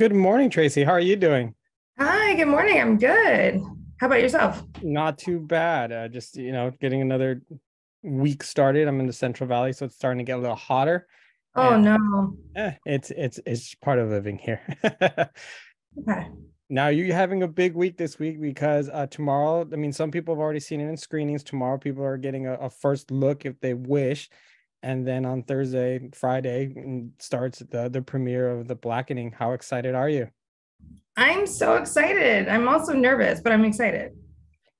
Good morning, Tracy. How are you doing? Hi, good morning. I'm good. How about yourself? Not too bad. Just, getting another week started. I'm in the Central Valley, so it's starting to get a little hotter. Oh, and, no. It's part of living here. Okay. Now, you're having a big week this week because tomorrow, some people have already seen it in screenings. Tomorrow, people are getting a first look if they wish. And then on Thursday, Friday, starts the premiere of The Blackening. How excited are you? I'm so excited. I'm also nervous, but I'm excited.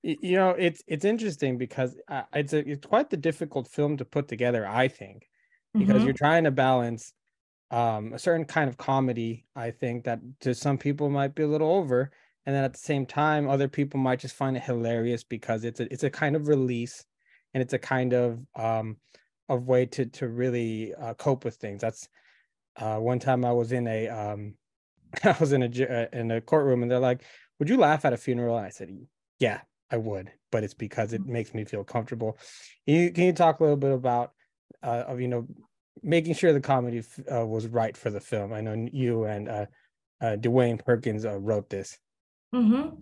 You know, it's interesting because it's quite the difficult film to put together, I think, because you're trying to balance a certain kind of comedy, I think, that to some people might be a little over. And then at the same time, other people might just find it hilarious because it's a kind of release and it's a kind of way to really cope with things. That's one time I was in a courtroom and they're like, "Would you laugh at a funeral?" And I said, "Yeah, I would, but it's because it makes me feel comfortable." Can you talk a little bit about making sure the comedy was right for the film? I know you and Dwayne Perkins wrote this. Mm-hmm.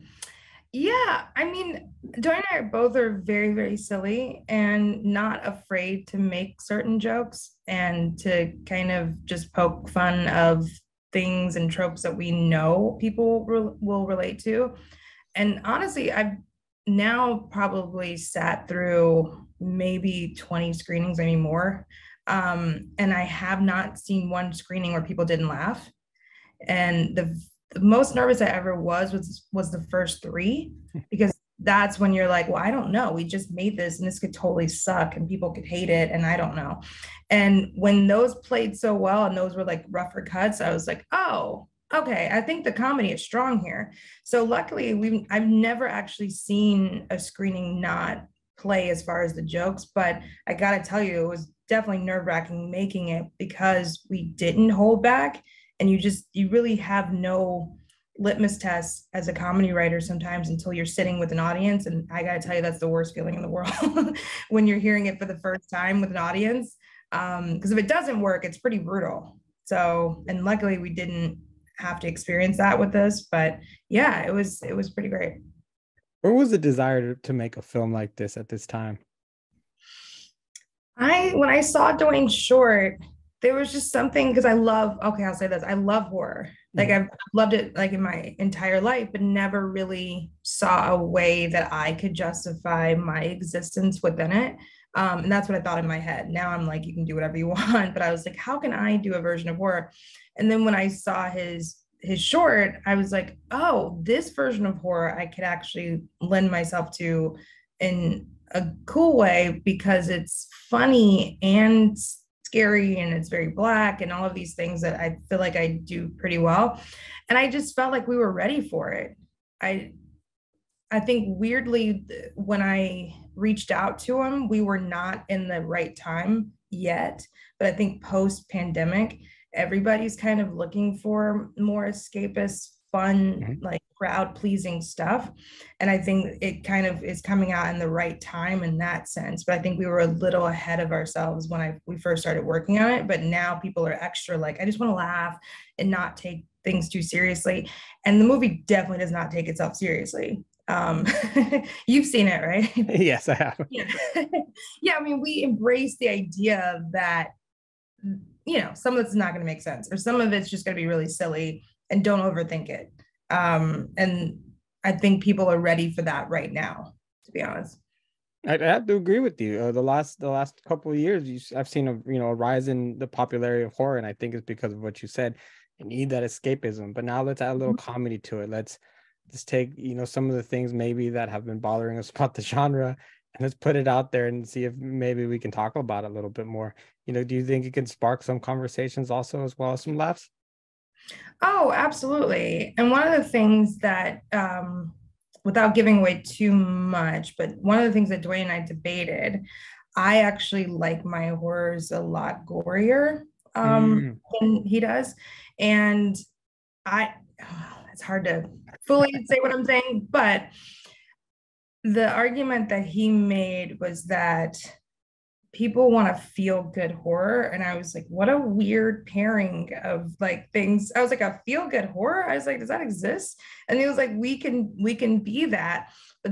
Yeah, Dwayne and I both are very, very silly and not afraid to make certain jokes and to kind of just poke fun of things and tropes that we know people will relate to. And honestly, I've now probably sat through maybe 20 screenings, maybe more. And I have not seen one screening where people didn't laugh. And the most nervous I ever was the first three, because that's when you're like, well, I don't know. We just made this and this could totally suck and people could hate it. And I don't know. And when those played so well and those were like rougher cuts, I was like, oh, okay. I think the comedy is strong here. So luckily I've never actually seen a screening not play as far as the jokes, but I got to tell you, it was definitely nerve-wracking making it because we didn't hold back. And you really have no litmus test as a comedy writer sometimes until you're sitting with an audience. And I gotta tell you, that's the worst feeling in the world when you're hearing it for the first time with an audience. Because if it doesn't work, it's pretty brutal. So, and luckily we didn't have to experience that with this, but yeah, it was pretty great. Where was the desire to make a film like this at this time? When I saw Dwayne's short, there was just something, because I'll say this, I love horror. Like I've loved it like in my entire life, but never really saw a way that I could justify my existence within it. And that's what I thought in my head. Now I'm like, you can do whatever you want. But I was like, how can I do a version of horror? And then when I saw his short, I was like, oh, this version of horror I could actually lend myself to in a cool way because it's funny and scary and it's very black and all of these things that I feel like I do pretty well. And I just felt like we were ready for it. I think weirdly, when I reached out to him, we were not in the right time yet, but I think post-pandemic, everybody's kind of looking for more escapist, fun, like crowd-pleasing stuff. And I think it kind of is coming out in the right time in that sense. But I think we were a little ahead of ourselves when we first started working on it. But now people are extra like, I just want to laugh and not take things too seriously. And the movie definitely does not take itself seriously. You've seen it, right? Yes, I have. Yeah. Yeah, we embrace the idea that, some of it's not going to make sense or some of it's just going to be really silly. And don't overthink it. And I think people are ready for that right now, to be honest. I have to agree with you. The last couple of years, I've seen a rise in the popularity of horror, and I think it's because of what you said. You need that escapism, but now let's add a little comedy to it. Let's just take some of the things maybe that have been bothering us about the genre, and let's put it out there and see if maybe we can talk about it a little bit more. Do you think it can spark some conversations also as well as some laughs? Oh, absolutely. And one of the things that, without giving away too much, but one of the things that Dwayne and I debated, I actually like my horrors a lot gorier than he does. And it's hard to fully say what I'm saying, but the argument that he made was that people want to feel good horror. And I was like, what a weird pairing of like things. I was like, a feel good horror. I was like, does that exist? And he was like, we can be that. But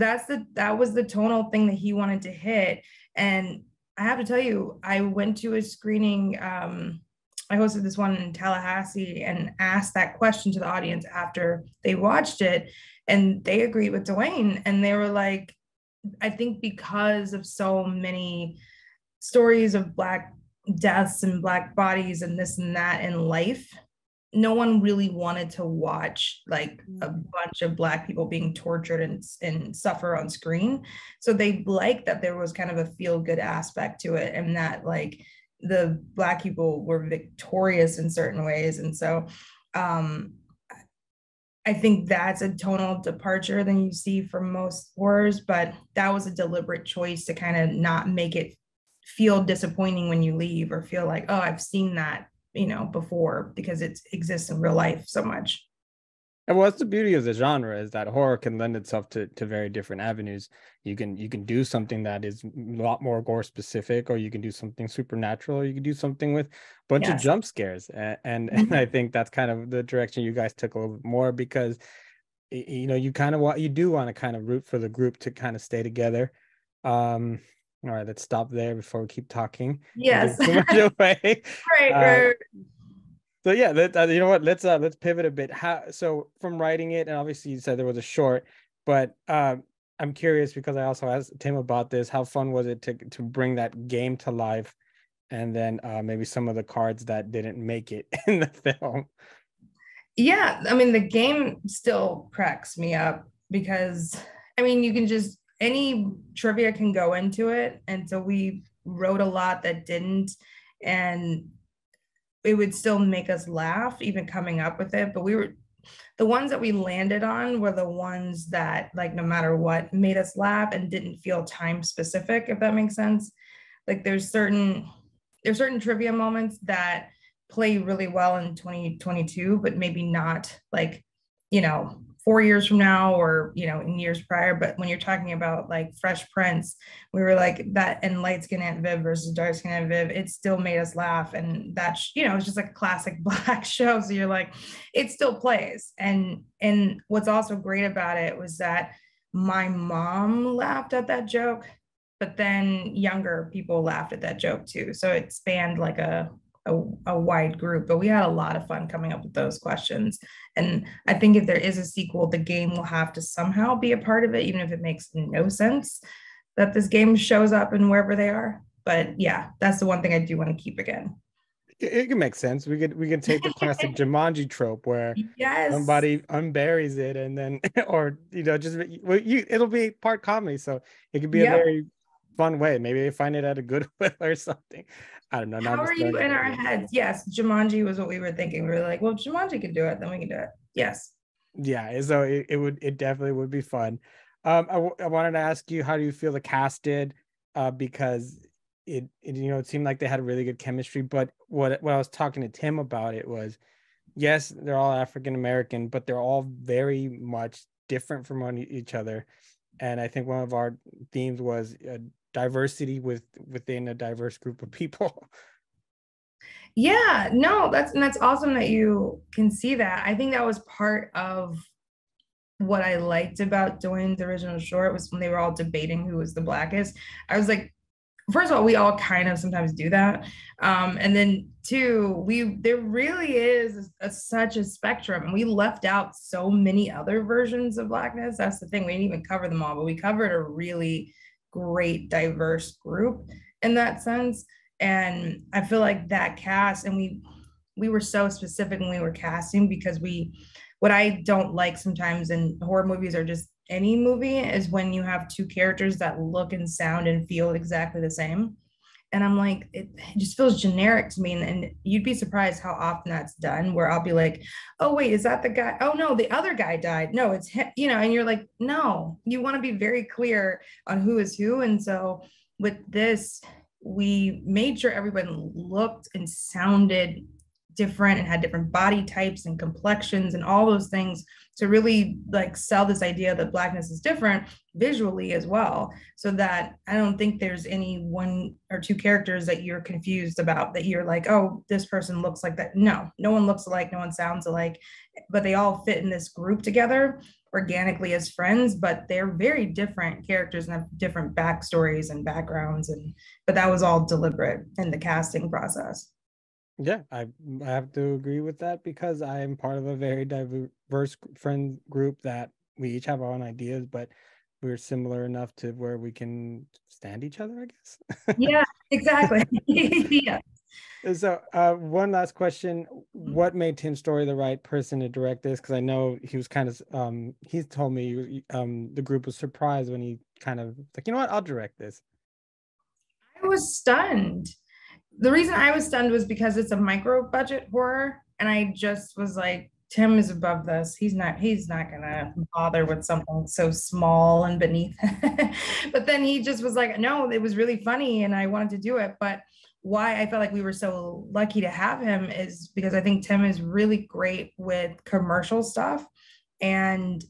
that was the tonal thing that he wanted to hit. And I have to tell you, I went to a screening. I hosted this one in Tallahassee and asked that question to the audience after they watched it, and they agreed with Dwayne. And they were like, I think because of so many stories of Black deaths and Black bodies and this and that in life, no one really wanted to watch like a bunch of Black people being tortured and suffer on screen. So they liked that there was kind of a feel good aspect to it, and that like the Black people were victorious in certain ways. And so I think that's a tonal departure than you see from most horrors, but that was a deliberate choice to kind of not make it feel disappointing when you leave or feel like, oh, I've seen that, you know, before, because it exists in real life so much. And well, that's the beauty of the genre, is that horror can lend itself to very different avenues. You can do something that is a lot more gore specific, or you can do something supernatural, or you can do something with a bunch of jump scares. And I think that's kind of the direction you guys took a little bit more, because, you know, you do want to kind of root for the group to kind of stay together. All right, let's stop there before we keep talking. Yes. Right. So yeah, you know what? Let's pivot a bit. So from writing it, and obviously you said there was a short, but I'm curious, because I also asked Tim about this. How fun was it to bring that game to life, and then maybe some of the cards that didn't make it in the film? Yeah, I mean, the game still cracks me up, because I mean, you can just, any trivia can go into it, and so we wrote a lot that didn't, and it would still make us laugh even coming up with it. But the ones that we landed on were the ones that, like, no matter what, made us laugh and didn't feel time specific, if that makes sense. Like, there's certain trivia moments that play really well in 2022, but maybe not, like, you know, 4 years from now, or, you know, in years prior. But when you're talking about like Fresh Prince, we were like that, and light skin Aunt Viv versus dark skin Aunt Viv, it still made us laugh. And that's, you know, it's just like a classic Black show. So you're like, it still plays. And what's also great about it was that my mom laughed at that joke, but then younger people laughed at that joke too. So it spanned like a wide group, but we had a lot of fun coming up with those questions. And I think if there is a sequel, the game will have to somehow be a part of it, even if it makes no sense that this game shows up in wherever they are. But yeah, that's the one thing I do want to keep again. It can make sense. We can take the classic Jumanji trope where somebody unburies it, and then, or, you know, just, it'll be part comedy, so it could be a very fun way. Maybe they find it at a Goodwill or something. I don't know. How are you in our heads? Yes, Jumanji was what we were thinking. We were like, well, if Jumanji can do it, then we can do it. Yes. Yeah. So it definitely would be fun. I wanted to ask you, how do you feel the cast did? Because it you know, it seemed like they had really good chemistry. But what I was talking to Tim about it was, yes, they're all African American, but they're all very much different from each other. And I think one of our themes was diversity within a diverse group of people. Yeah, no, that's awesome that you can see that. I think that was part of what I liked about Dwayne's original short, was when they were all debating who was the Blackest. I was like, first of all, we all kind of sometimes do that, and then two, there really is such a spectrum, and we left out so many other versions of Blackness. That's the thing, we didn't even cover them all, but we covered a really great diverse group in that sense. And I feel like that cast, and we were so specific when we were casting, because what I don't like sometimes in horror movies, or just any movie, is when you have two characters that look and sound and feel exactly the same. And I'm like, it just feels generic to me. And you'd be surprised how often that's done, where I'll be like, oh, wait, is that the guy? Oh, no, the other guy died. No, it's him, you know. And you're like, no, you want to be very clear on who is who. And so with this, we made sure everyone looked and sounded different and had different body types and complexions and all those things to really like sell this idea that Blackness is different visually as well. So that I don't think there's any one or two characters that you're confused about, that you're like, oh, this person looks like that. No, no one looks alike, no one sounds alike, but they all fit in this group together organically as friends, but they're very different characters and have different backstories and backgrounds. And, but that was all deliberate in the casting process. Yeah, I have to agree with that, because I am part of a very diverse friend group that we each have our own ideas, but we're similar enough to where we can stand each other, I guess. Yeah, exactly. Yeah. So one last question. What made Tim Story the right person to direct this? Because I know he was kind of, he told me the group was surprised when he kind of like, you know what, I'll direct this. I was stunned. The reason I was stunned was because it's a micro budget horror. And I just was like, Tim is above this. He's not gonna bother with something so small and beneath. But then he just was like, no, it was really funny and I wanted to do it. But why I felt like we were so lucky to have him is because I think Tim is really great with commercial stuff. And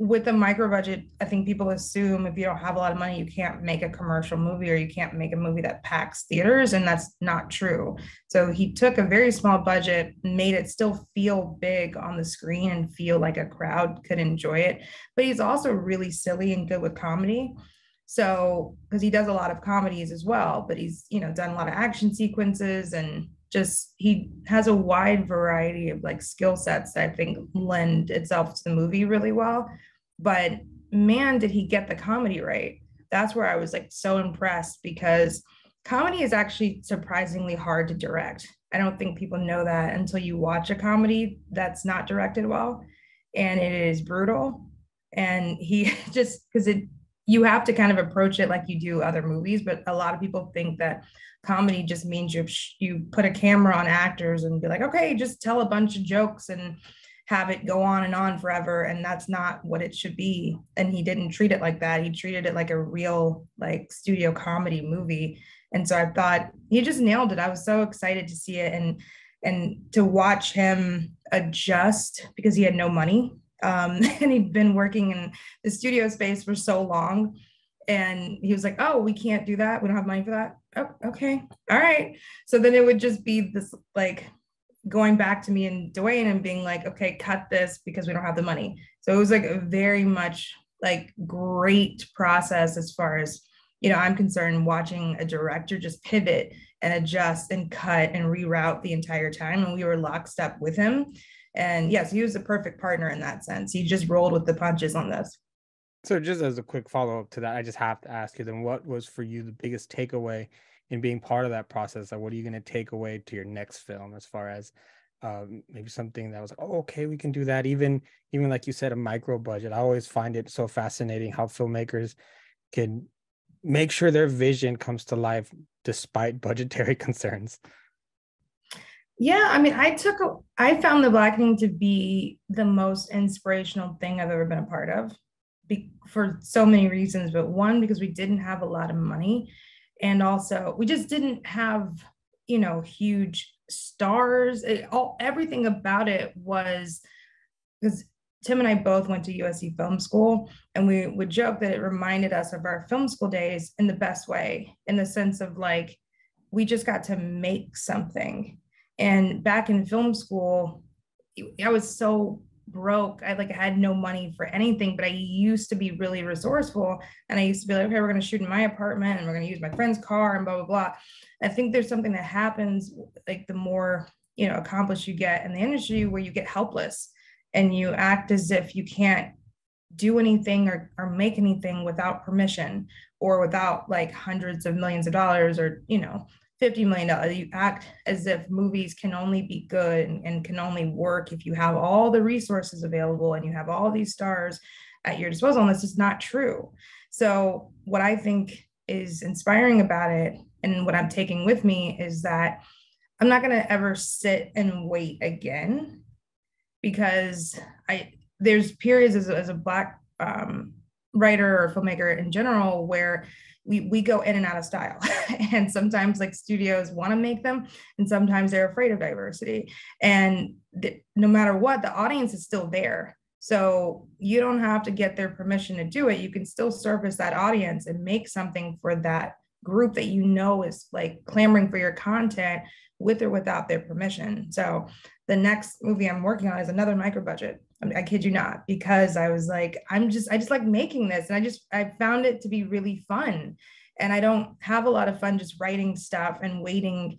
with a micro budget, I think people assume if you don't have a lot of money, you can't make a commercial movie, or you can't make a movie that packs theaters. And that's not true. So he took a very small budget, made it still feel big on the screen and feel like a crowd could enjoy it. But he's also really silly and good with comedy. So, because he does a lot of comedies as well, but he's, you know, done a lot of action sequences, and just he has a wide variety of like skill sets that I think lend itself to the movie really well. But man, did he get the comedy right. That's where I was like so impressed, because comedy is actually surprisingly hard to direct. I don't think people know that until you watch a comedy that's not directed well, and it is brutal. And he just, because it, you have to kind of approach it like you do other movies, but a lot of people think that comedy just means you put a camera on actors and be like, okay, just tell a bunch of jokes and have it go on and on forever. And that's not what it should be. And he didn't treat it like that. He treated it like a real like studio comedy movie. And so I thought he just nailed it. I was so excited to see it and to watch him adjust, because he had no money. And he'd been working in the studio space for so long, and he was like, oh, we can't do that, we don't have money for that. Oh, okay, all right. So then it would just be this like going back to me and Dwayne and being like, okay, cut this because we don't have the money. So it was like a very much like great process as far as, you know, I'm concerned, watching a director just pivot and adjust and cut and reroute the entire time. And we were lockstep with him. And yes, he was the perfect partner in that sense. He just rolled with the punches on this. So just as a quick follow-up to that, I just have to ask you then, what was for you the biggest takeaway in being part of that process? Like, what are you going to take away to your next film as far as maybe something that was like, oh, okay, we can do that. Even like you said, a micro budget. I always find it so fascinating how filmmakers can make sure their vision comes to life despite budgetary concerns. Yeah, I mean, I found The Blackening to be the most inspirational thing I've ever been a part of, for so many reasons. But one, because we didn't have a lot of money, and also we just didn't have, you know, huge stars. Everything about it was, because Tim and I both went to USC film school, and we would joke that it reminded us of our film school days in the best way, in the sense of like, we just got to make something. And back in film school, I was so broke. I had no money for anything, but I used to be really resourceful. And I used to be like, okay, we're going to shoot in my apartment and we're going to use my friend's car and blah, blah, blah. I think there's something that happens, like the more, you know, accomplished you get in the industry, where you get helpless and you act as if you can't do anything or make anything without permission, or without like hundreds of millions of dollars, or, you know, $50 million. You act as if movies can only be good and can only work if you have all the resources available and you have all these stars at your disposal. And that's just not true. So what I think is inspiring about it, and what I'm taking with me, is that I'm not going to ever sit and wait again, because there's periods as a Black writer or filmmaker in general, where we go in and out of style. And sometimes like studios want to make them, and sometimes they're afraid of diversity. And no matter what, the audience is still there. So you don't have to get their permission to do it. You can still service that audience and make something for that group that you know is like clamoring for your content with or without their permission. So the next movie I'm working on is another micro budget. I kid you not, because I was like, I just like making this. And I found it to be really fun. And I don't have a lot of fun just writing stuff and waiting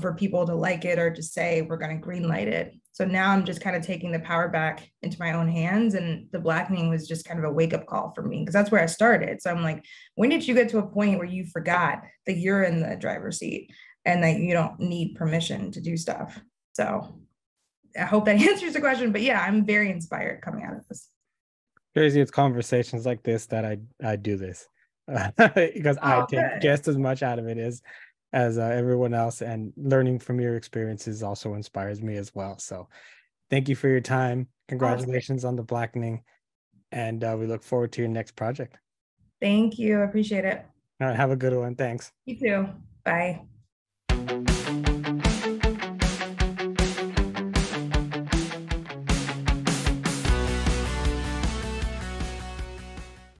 for people to like it or to say, we're going to green light it. So now I'm just kind of taking the power back into my own hands. And The Blackening was just kind of a wake up call for me, because that's where I started. So I'm like, when did you get to a point where you forgot that you're in the driver's seat and that you don't need permission to do stuff? So I hope that answers the question, but yeah, I'm very inspired coming out of this. Crazy, it's conversations like this that I do this because I take just as much out of it as everyone else, and learning from your experiences also inspires me as well. So thank you for your time. Congratulations on The Blackening, and we look forward to your next project. Thank you. I appreciate it. All right, have a good one. Thanks. You too. Bye.